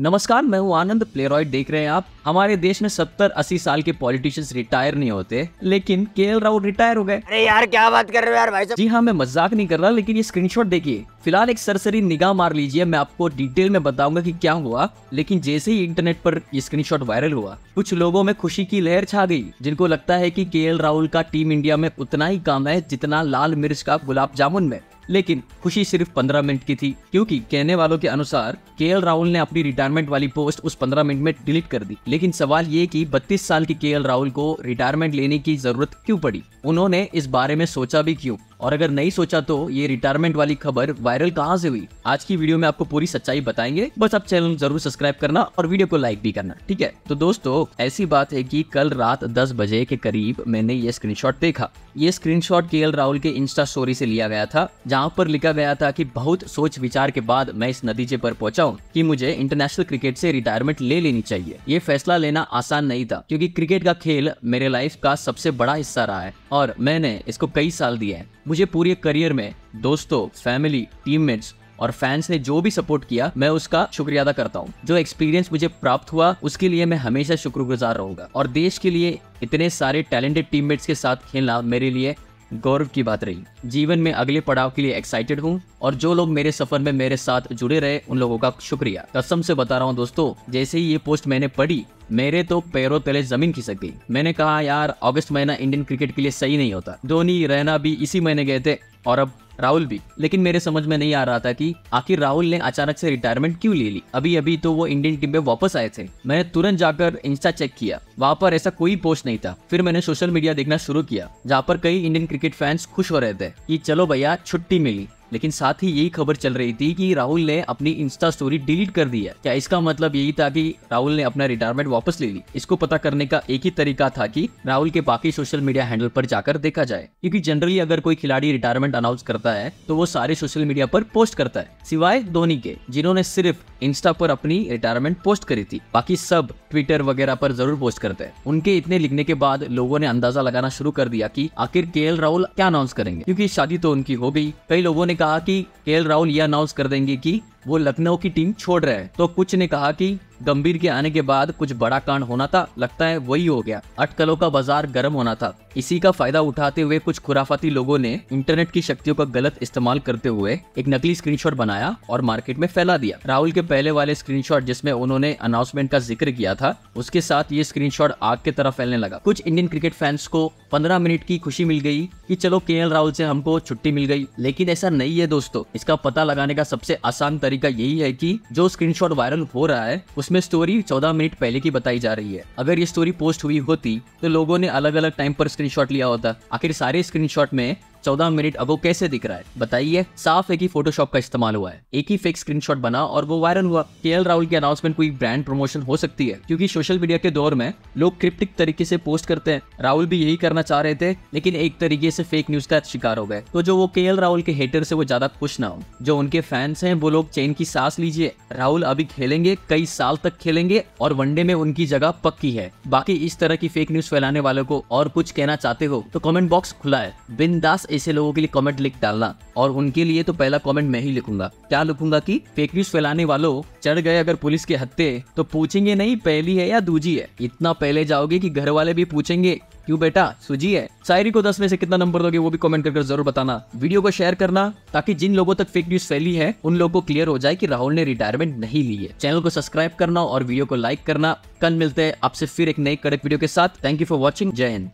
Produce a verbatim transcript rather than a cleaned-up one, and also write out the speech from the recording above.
नमस्कार, मैं हूं आनंद। प्लेरॉइड देख रहे हैं आप। हमारे देश में सत्तर अस्सी साल के पॉलिटिशियंस रिटायर नहीं होते, लेकिन केएल राहुल रिटायर हो गए। अरे यार, क्या बात कर रहे हो यार भाई साहब। जी हाँ, मैं मजाक नहीं कर रहा, लेकिन ये स्क्रीनशॉट देखिए। फिलहाल एक सरसरी निगाह मार लीजिए, मैं आपको डिटेल में बताऊंगा कि क्या हुआ। लेकिन जैसे ही इंटरनेट पर ये स्क्रीनशॉट वायरल हुआ, कुछ लोगों में खुशी की लहर छा गई, जिनको लगता है कि केएल राहुल का टीम इंडिया में उतना ही काम है जितना लाल मिर्च का गुलाब जामुन में। लेकिन खुशी सिर्फ पंद्रह मिनट की थी, क्योंकि कहने वालों के अनुसार केएल राहुल ने अपनी रिटायरमेंट वाली पोस्ट उस पंद्रह मिनट में डिलीट कर दी। लेकिन सवाल ये कि बत्तीस साल की केएल राहुल को रिटायरमेंट लेने की जरूरत क्यों पड़ी? उन्होंने इस बारे में सोचा भी क्यों? और अगर नहीं सोचा तो ये रिटायरमेंट वाली खबर वायरल कहाँ से हुई? आज की वीडियो में आपको पूरी सच्चाई बताएंगे। बस आप चैनल जरूर सब्सक्राइब करना और वीडियो को लाइक भी करना, ठीक है? तो दोस्तों, ऐसी बात है कि कल रात दस बजे के करीब मैंने ये स्क्रीनशॉट देखा। ये स्क्रीनशॉट केएल राहुल के इंस्टा स्टोरी से लिया गया था, जहाँ पर लिखा गया था कि बहुत सोच विचार के बाद मैं इस नतीजे पर पहुंचा हूँ कि मुझे इंटरनेशनल क्रिकेट से रिटायरमेंट ले लेनी चाहिए। ये फैसला लेना आसान नहीं था, क्योंकि क्रिकेट का खेल मेरे लाइफ का सबसे बड़ा हिस्सा रहा है और मैंने इसको कई साल दिए हैं। मुझे पूरे करियर में दोस्तों, फैमिली, टीममेट्स और फैंस ने जो भी सपोर्ट किया, मैं उसका शुक्रिया अदा करता हूँ। जो एक्सपीरियंस मुझे प्राप्त हुआ, उसके लिए मैं हमेशा शुक्रगुजार रहूंगा। और देश के लिए इतने सारे टैलेंटेड टीममेट्स के साथ खेलना मेरे लिए गौरव की बात रही। जीवन में अगले पड़ाव के लिए एक्साइटेड हूँ और जो लोग मेरे सफर में मेरे साथ जुड़े रहे, उन लोगों का शुक्रिया। कसम से बता रहा हूँ दोस्तों, जैसे ही ये पोस्ट मैंने पढ़ी, मेरे तो पैरों तले जमीन खिसक गई। मैंने कहा यार, अगस्त महीना इंडियन क्रिकेट के लिए सही नहीं होता। धोनी, रैना भी इसी महीने गए थे और अब राहुल भी। लेकिन मेरे समझ में नहीं आ रहा था कि आखिर राहुल ने अचानक से रिटायरमेंट क्यों ले ली। अभी अभी तो वो इंडियन टीम में वापस आए थे। मैंने तुरंत जाकर इंस्टा चेक किया, वहाँ पर ऐसा कोई पोस्ट नहीं था। फिर मैंने सोशल मीडिया देखना शुरू किया, जहाँ पर कई इंडियन क्रिकेट फैंस खुश हो रहे थे कि चलो भैया, छुट्टी मिली। लेकिन साथ ही यही खबर चल रही थी कि राहुल ने अपनी इंस्टा स्टोरी डिलीट कर दी है। क्या इसका मतलब यही था कि राहुल ने अपना रिटायरमेंट वापस ले ली? इसको पता करने का एक ही तरीका था कि राहुल के बाकी सोशल मीडिया हैंडल पर जाकर देखा जाए, क्योंकि जनरली अगर कोई खिलाड़ी रिटायरमेंट अनाउंस करता है तो वो सारे सोशल मीडिया पर पोस्ट करता है, सिवाय धोनी के, जिन्होंने सिर्फ इंस्टा पर अपनी रिटायरमेंट पोस्ट करी थी। बाकी सब ट्विटर वगैरह पर जरूर पोस्ट करते हैं। उनके इतने लिखने के बाद लोगों ने अंदाजा लगाना शुरू कर दिया कि आखिर केएल राहुल क्या अनाउंस करेंगे, क्योंकि शादी तो उनकी हो गई। कई लोगों ने कहा कि केएल राहुल यह अनाउंस कर देंगे कि वो लखनऊ की टीम छोड़ रहे हैं। तो कुछ ने कहा कि गंभीर के आने के बाद कुछ बड़ा कांड होना था, लगता है वही हो गया। अटकलों का बाजार गर्म होना था, इसी का फायदा उठाते हुए कुछ खुराफाती लोगों ने इंटरनेट की शक्तियों का गलत इस्तेमाल करते हुए एक नकली स्क्रीनशॉट बनाया और मार्केट में फैला दिया। राहुल के पहले वाले स्क्रीनशॉट, जिसमें उन्होंने अनाउंसमेंट का जिक्र किया था, उसके साथ ये स्क्रीनशॉट आग की तरह फैलने लगा। कुछ इंडियन क्रिकेट फैंस को पंद्रह मिनट की खुशी मिल गई कि चलो केएल राहुल से हमको छुट्टी मिल गई। लेकिन ऐसा नहीं है दोस्तों। इसका पता लगाने का सबसे आसान तरीका यही है कि जो स्क्रीनशॉट वायरल हो रहा है, उसमें स्टोरी चौदह मिनट पहले की बताई जा रही है। अगर ये स्टोरी पोस्ट हुई होती तो लोगों ने अलग अलग टाइम पर स्क्रीनशॉट लिया होता। आखिर सारे स्क्रीनशॉट में चौदह मिनट अगो कैसे दिख रहा है, बताइए? साफ है कि फोटोशॉप का इस्तेमाल हुआ है। एक ही फेक स्क्रीनशॉट बना और वो वायरल हुआ। केएल राहुल की अनाउंसमेंट कोई ब्रांड प्रमोशन हो सकती है, क्योंकि सोशल मीडिया के दौर में लोग क्रिप्टिक तरीके से पोस्ट करते हैं। राहुल भी यही करना चाह रहे थे, लेकिन एक तरीके से फेक न्यूज का शिकार हो गए। तो जो वो केएल राहुल के हेटर से वो ज्यादा खुश ना हो, जो उनके फैंस हैं, वो लोग चैन की सांस लीजिए। राहुल अभी खेलेंगे, कई साल तक खेलेंगे और वनडे में उनकी जगह पक्की है। बाकी इस तरह की फेक न्यूज फैलाने वालों को और कुछ कहना चाहते हो तो कमेंट बॉक्स खुला है, बिंदास ऐसे लोगों के लिए कमेंट लिख डालना। और उनके लिए तो पहला कमेंट मैं ही लिखूंगा। क्या लिखूंगा कि फेक न्यूज फैलाने वालों, चढ़ गए अगर पुलिस के हत्थे तो पूछेंगे नहीं पहली है या दूजी है। इतना पहले जाओगे कि घर वाले भी पूछेंगे क्यों बेटा सूजी है। शायरी को दस में से कितना नंबर दोगे, वो भी कमेंट करके जरूर बताना। वीडियो को शेयर करना, ताकि जिन लोगों तक फेक न्यूज फैली है, उन लोगों को क्लियर हो जाए कि राहुल ने रिटायरमेंट नहीं ली है। चैनल को सब्सक्राइब करना और वीडियो को लाइक करना। कल मिलते हैं आपसे फिर एक नई कड़क वीडियो के साथ। Thank you for watching. जय हिंद।